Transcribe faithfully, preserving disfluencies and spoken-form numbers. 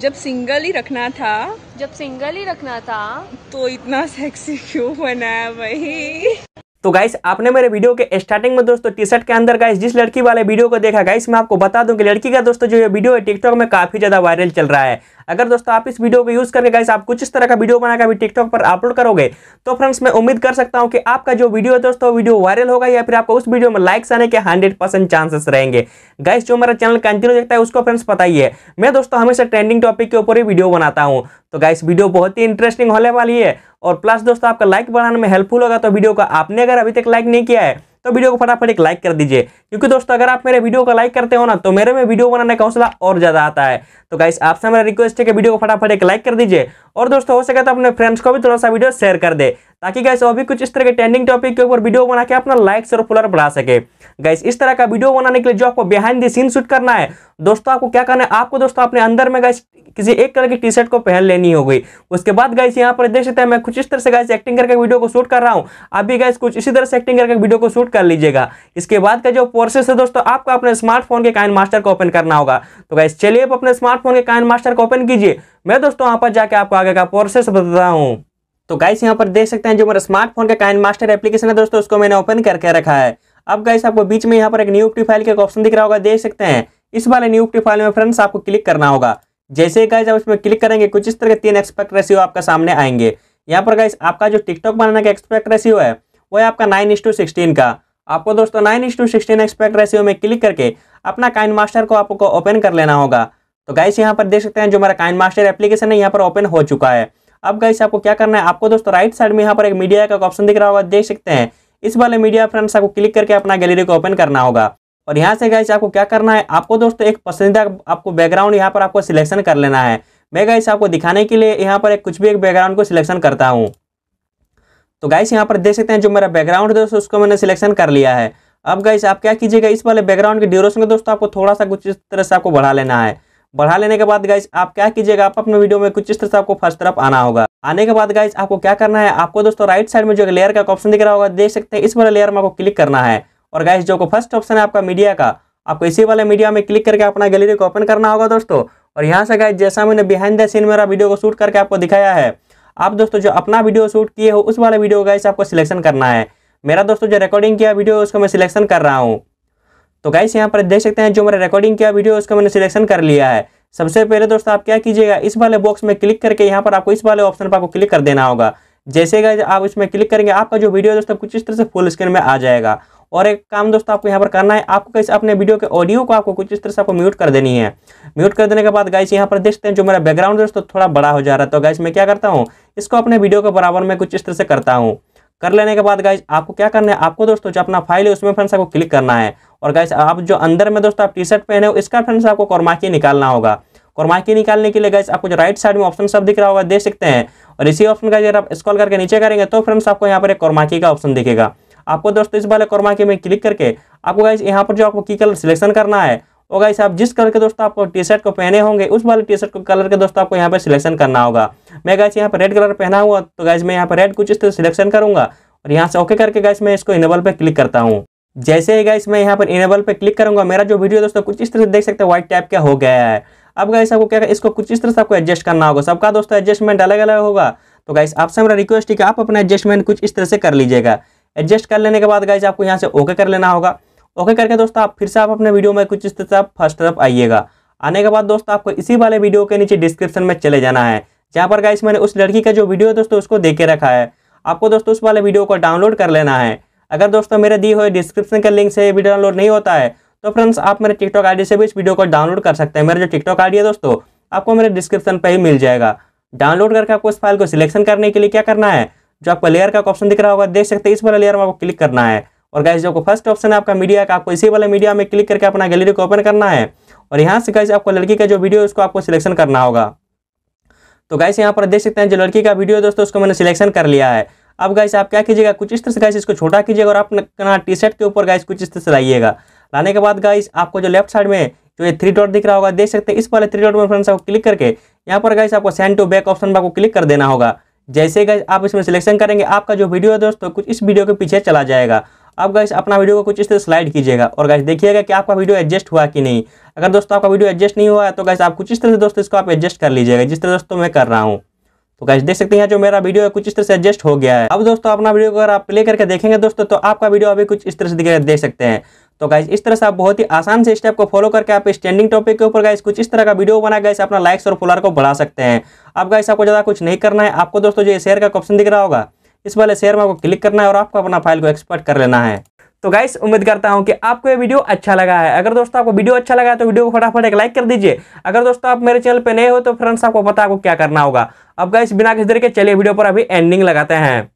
जब सिंगल ही रखना था जब सिंगल ही रखना था तो इतना सेक्सी क्यों बनाया भाई। तो गाइस आपने मेरे वीडियो के स्टार्टिंग में दोस्तों टी शर्ट के अंदर गाइस जिस लड़की वाले वीडियो को देखा, गाइस मैं आपको बता दूं कि लड़की का दोस्तों जो ये वीडियो है टिकटॉक में काफी ज्यादा वायरल चल रहा है। अगर दोस्तों आप इस वीडियो को यूज करके गाइस आप कुछ इस तरह का वीडियो बनाकर भी टिकटॉक पर अपलोड करोगे तो फ्रेंड्स मैं उम्मीद कर सकता हूं कि आपका जो वीडियो है दोस्तों वीडियो वायरल होगा या फिर आपको उस वीडियो में लाइक्स आने के हंड्रेड परसेंट चांसेस रहेंगे। गाइस जो मेरा चैनल कंटिन्यू देखता है उसको फ्रेंड्स पता ही है मैं दोस्तों हमेशा ट्रेंडिंग टॉपिक के ऊपर ही वीडियो बनाता हूँ। तो गाइस वीडियो बहुत ही इंटरेस्टिंग होने वाली है और प्लस दोस्तों आपका लाइक बढ़ाने में हेल्पफुल होगा। तो वीडियो को आपने अगर अभी तक लाइक नहीं किया है तो वीडियो को फटाफट एक लाइक कर दीजिए, क्योंकि दोस्तों अगर आप मेरे वीडियो को लाइक करते हो ना तो मेरे में वीडियो बनाने का हौसला और ज़्यादा आता है। तो गाइस आपसे मेरा रिक्वेस्ट है कि वीडियो को फटाफट एक लाइक कर दीजिए और दोस्तों हो सके तो अपने फ्रेंड्स को भी थोड़ा सा वीडियो शेयर कर दे ताकि गाइस और भी कुछ इस तरह के ट्रेंडिंग टॉपिक के ऊपर वीडियो बना के अपना लाइक्स और फॉलोअर बढ़ा सके। गाइस इस तरह का वीडियो बनाने के लिए जो आपको बिहाइंड द सीन शूट करना है दोस्तों आपको क्या करना है, आपको दोस्तों अपने अंदर में गाइस किसी एक कलर की टी शर्ट को पहन लेनी होगी। उसके बाद गाइस यहाँ पर देख सकते हैं मैं कुछ इस तरह से गाइस एक्टिंग करके वीडियो को शूट कर रहा हूँ। आप भी गाइस कुछ इसी तरह से एक्टिंग करके वीडियो को शूट कर लीजिएगा। इसके बाद का जो प्रोसेस है दोस्तों आपको अपने स्मार्टफोन के काइनमास्टर को ओपन करना होगा। तो गाइस चलिए आप अपने स्मार्टफोन के काइनमास्टर को ओपन कीजिए, मैं दोस्तों यहाँ पर जाके आपको आगे का प्रोसेस बताता हूँ। तो गाइस यहाँ पर देख सकते हैं जो मेरा स्मार्टफोन का काइनमास्टर एप्लीकेशन है दोस्तों उसको मैंने ओपन करके रखा है। अब गाइस आपको बीच में यहाँ पर एक न्यू फाइल का ऑप्शन दिख रहा होगा, देख सकते हैं इस वाले न्यू फाइल में फ्रेंड्स आपको क्लिक करना होगा। जैसे ही गाइस आप इसमें क्लिक करेंगे कुछ इस तरह के तीन एक्सपेक्ट रेशियो आपका सामने आएंगे। यहाँ पर गाइस आपका जो टिकटॉक बनाने का एक्सपेक्ट रेशियो है वो है आपका नाइन इस टू सिक्सटीन का। आपको दोस्तों nine is to sixteen aspect ratio में क्लिक करके अपना काइनमास्टर को आपको ओपन कर लेना होगा। तो गाइस यहाँ पर देख सकते हैं जो मेरा काइनमास्टर एप्लीकेशन है यहाँ पर ओपन हो चुका है। अब गाइस आपको क्या करना है, आपको दोस्तों राइट साइड में यहाँ पर एक मीडिया का ऑप्शन दिख रहा होगा, देख सकते हैं इस वाले मीडिया फ्रेंड्स आपको क्लिक करके अपना गैलरी को ओपन करना होगा। और यहाँ से गाइस आपको क्या करना है, आपको दोस्तों एक पसंदीदा आपको बैकग्राउंड यहाँ पर आपको सिलेक्शन कर लेना है। मैं गाइस आपको दिखाने के लिए यहाँ पर एक कुछ भी एक बैकग्राउंड को सिलेक्शन करता हूँ। तो गाइस यहाँ पर देख सकते हैं जो मेरा बैकग्राउंड दोस्तों उसको मैंने सिलेक्शन कर लिया है। अब गाइस आप क्या कीजिएगा, इस वाले बैकग्राउंड के ड्यूरेशन को दोस्तों आपको थोड़ा सा कुछ इस तरह से आपको बढ़ा लेना है। बढ़ा लेने के बाद गाइस आप क्या कीजिएगा, आप अपने वीडियो में कुछ इस तरह से आपको फर्स्ट तरफ आना होगा। आने के बाद गाइस आपको क्या करना है, आपको दोस्तों राइट साइड में जो लेयर का ऑप्शन दिख रहा होगा, देख सकते हैं इस वाले लेयर में आपको क्लिक करना है। और गाइस जो को फर्स्ट ऑप्शन है आपका मीडिया का, आपको इसी वाले मीडिया में क्लिक करके अपना गैलरी को ओपन करना होगा दोस्तों। और यहाँ से गाइस जैसा मैंने बिहाइंड द सीन मेरा वीडियो को शूट करके आपको दिखाया है, आप दोस्तों जो अपना वीडियो शूट किए हो उस वाले वीडियो गाइस आपको सिलेक्शन करना है। मेरा दोस्तों जो रिकॉर्डिंग किया वीडियो उसको मैं सिलेक्शन कर रहा हूँ। तो गाइस यहाँ पर देख सकते हैं जो मेरा रिकॉर्डिंग किया वीडियो उसको मैंने सिलेक्शन कर लिया है। सबसे पहले दोस्तों आप क्या कीजिएगा, इस वाले बॉक्स में क्लिक करके यहाँ पर आपको इस वाले ऑप्शन पर आपको क्लिक कर देना होगा। जैसे गाइस आप इसमें क्लिक करेंगे आपका जो वीडियो दोस्तों कुछ इस तरह से फुल स्क्रीन में आ जाएगा। और एक काम दोस्तों आपको यहाँ पर करना है, आपको गाइस अपने वीडियो के ऑडियो को आपको कुछ इस तरह से आपको म्यूट कर देनी है। म्यूट कर देने के बाद गाइस यहाँ पर देखते हैं जो मेरा बैकग्राउंड दोस्तों थोड़ा बड़ा हो जा रहा है। तो गाइस मैं क्या करता हूँ, इसको अपने वीडियो के बराबर में कुछ इस तरह से करता हूँ। कर लेने के बाद गाइस आपको क्या करना है, आपको दोस्तों जो अपना फाइल है उसमें फ्रेंड्स आपको क्लिक करना है। और गाइस आप जो अंदर में दोस्तों आप टी शर्ट पहने हो इसका फ्रेंड्स आपको क्रोमा की निकालना होगा। क्रोमा की निकालने के लिए गाइस आपको जो राइट साइड में ऑप्शन सब दिख रहा होगा, देख सकते हैं। और इसी ऑप्शन का अगर आप स्क्रॉल करके नीचे करेंगे तो फ्रेंड्स आपको यहाँ पर एक क्रोमा की का ऑप्शन दिखेगा। आपको दोस्तों इस वाले क्रोमा की में क्लिक करके आपको गाइस यहाँ पर जो आपको की कलर सिलेक्शन करना है और गाइस आप जिस कलर के दोस्तों आपको टी शर्ट को पहने होंगे उस वाले टी शर्ट को कलर के दोस्तों आपको यहाँ पर सिलेक्शन करना होगा। मैं गाइस यहाँ पर रेड कलर पहना हुआ तो गाइस मैं यहाँ पर रेड कुछ इस तरह सिलेक्शन करूँगा। और यहाँ से ओके करके गाइस मैं इसको इनेबल पर क्लिक करता हूँ। जैसे ही गाइस मैं यहाँ पर इनेबल पर क्लिक करूँगा मेरा जो वीडियो दोस्तों कुछ इस तरह से देख सकते हैं व्हाइट टाइप का हो गया है। अब गाइस आपको क्या इसको कुछ इस तरह से आपको एडजस्ट करना होगा, सबका दोस्तों एडजस्टमेंट अलग अलग होगा। तो गाइस आपसे मेरा रिक्वेस्ट है कि आप अपना एडजस्टमेंट कुछ इस तरह से कर लीजिएगा। एडजस्ट कर लेने के बाद गाइस आपको यहाँ से ओके कर लेना होगा। ओके करके दोस्तों आप फिर से आप अपने वीडियो में कुछ इस तरह से आप फर्स्ट तरफ आइएगा। आने के बाद दोस्तों आपको इसी वाले वीडियो के नीचे डिस्क्रिप्शन में चले जाना है, जहाँ पर गाइस मैंने उस लड़की का जो वीडियो है दोस्तों उसको दे के रखा है। आपको दोस्तों उस वाले वीडियो को डाउनलोड कर लेना है। अगर दोस्तों मेरे दिए हुए डिस्क्रिप्शन का लिंक से वीडियो डाउनलोड नहीं होता है तो फ्रेंड्स आप मेरे टिकटॉक आईडी से भी इस वीडियो को डाउनलोड कर सकते हैं। मेरा जो टिकटॉक आईडी है दोस्तों आपको मेरे डिस्क्रिप्शन पर ही मिल जाएगा। डाउनलोड करके आपको इस फाइल को सिलेक्शन करने के लिए क्या करना है, जो आपका लेयर का ऑप्शन दिख रहा होगा, देख सकते हैं इस वाले लेयर में आपको क्लिक करना है। और गाइस जो फर्स्ट ऑप्शन है आपका मीडिया का, आपको इसी वाले मीडिया में क्लिक करके अपना गैलरी को ओपन करना है। और यहाँ से गाइस आपको लड़की का जो वीडियो है उसको आपको सिलेक्शन करना होगा। तो गाइस यहाँ पर देख सकते हैं जो लड़की का वीडियो दोस्तों उसको मैंने सिलेक्शन कर लिया है। अब गाइस आप क्या कीजिएगा, कुछ इस तरह से गाइस इसको छोटा कीजिएगा और अपना टी शर्ट के ऊपर गाइस कुछ इस तरह से लाइएगा। लाने के बाद गाइस आपको जो लेफ्ट साइड में जो ये थ्री डॉट दिख रहा होगा, देख सकते हैं इस वाले थ्री डॉट में फ्रेंड्स आपको क्लिक करके यहाँ पर गाइस आपको सेंड टू बैक ऑप्शन पर आपको क्लिक कर देना होगा। जैसे गाइस आप इसमें सिलेक्शन करेंगे आपका जो वीडियो है दोस्तों कुछ इस वीडियो के पीछे चला जाएगा। अब गाइस अपना वीडियो को कुछ इस तरह स्लाइड कीजिएगा और गाइस देखिएगा कि आपका वीडियो एडजस्ट हुआ कि नहीं। अगर दोस्तों आपका वीडियो एडजस्ट नहीं हुआ है तो गाइस आप कुछ इस तरह से दोस्तों इसको आप एडजस्ट कर लीजिएगा, जिस तरह दोस्तों मैं कर रहा हूँ। तो गाइस देख सकते हैं जो मेरा वीडियो है कुछ इस तरह से एडजस्ट हो गया है। अब दोस्तों अपना वीडियो को अगर आप प्ले करके देखेंगे दोस्तों तो आपका वीडियो अभी कुछ इस तरह से देख सकते हैं। तो गाइस इस तरह से आप बहुत ही आसान से स्टेप को फॉलो करके आप ट्रेंडिंग टॉपिक के ऊपर गाइस कुछ इस तरह का वीडियो बना गाइस अपना लाइक्स और फॉलोअर को बढ़ा सकते हैं। अब गाइस आपको ज़्यादा कुछ नहीं करना है। आपको दोस्तों जो शेयर का ऑप्शन दिख रहा होगा इस वाले शेयर में आपको क्लिक करना है और आपको अपना फाइल को एक्सपोर्ट कर लेना है। तो गाइस उम्मीद करता हूं कि आपको ये वीडियो अच्छा लगा है। अगर दोस्तों आपको वीडियो अच्छा लगा है तो वीडियो को फटाफट एक लाइक कर दीजिए। अगर दोस्तों आप मेरे चैनल पे नए हो तो फ्रेंड्स आपको पता आपको क्या करना होगा। अब गाइस बिना किसी देर के चलिए वीडियो पर अभी एंडिंग लगाते हैं।